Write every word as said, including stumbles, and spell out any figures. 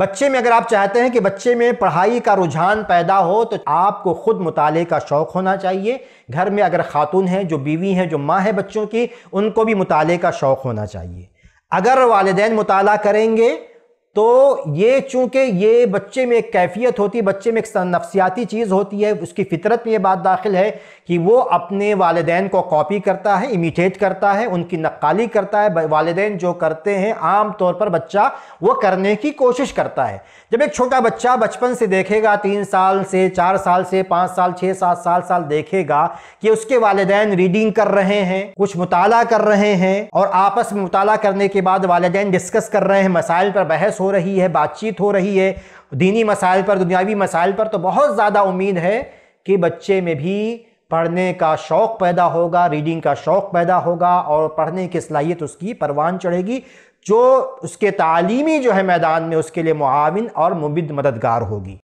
बच्चे में अगर आप चाहते हैं कि बच्चे में पढ़ाई का रुझान पैदा हो तो आपको खुद मुताले का शौक़ होना चाहिए। घर में अगर खातून हैं, जो बीवी हैं, जो माँ है बच्चों की, उनको भी मुताले का शौक़ होना चाहिए। अगर वालिदैन मुताला करेंगे तो ये चूँकि ये बच्चे में एक कैफियत होती है, बच्चे में एक नफसियाती चीज़ होती है, उसकी फ़ितरत में ये बात दाखिल है कि वो अपने वालिदैन को कॉपी करता है, इमिटेट करता है, उनकी नक्काली करता है। वालिदैन जो करते हैं आम तौर पर बच्चा वो करने की कोशिश करता है। जब एक छोटा बच्चा बचपन से देखेगा, तीन साल से, चार साल से, पाँच साल, छः सात साल साल देखेगा कि उसके वालिदैन रीडिंग कर रहे हैं, कुछ मुताला कर रहे हैं और आपस में मुताला करने के बाद वालिदैन डिस्कस कर रहे हैं, मसाइल पर बहस हो रही है, बातचीत हो रही है, दीनी मसाइल पर, दुनियावी मसाइल पर, तो बहुत ज़्यादा उम्मीद है कि बच्चे में भी पढ़ने का शौक़ पैदा होगा, रीडिंग का शौक़ पैदा होगा और पढ़ने की सलाहियत उसकी परवान चढ़ेगी, जो उसके तालीमी जो है मैदान में उसके लिए मुआविन और मुबिद मददगार होगी।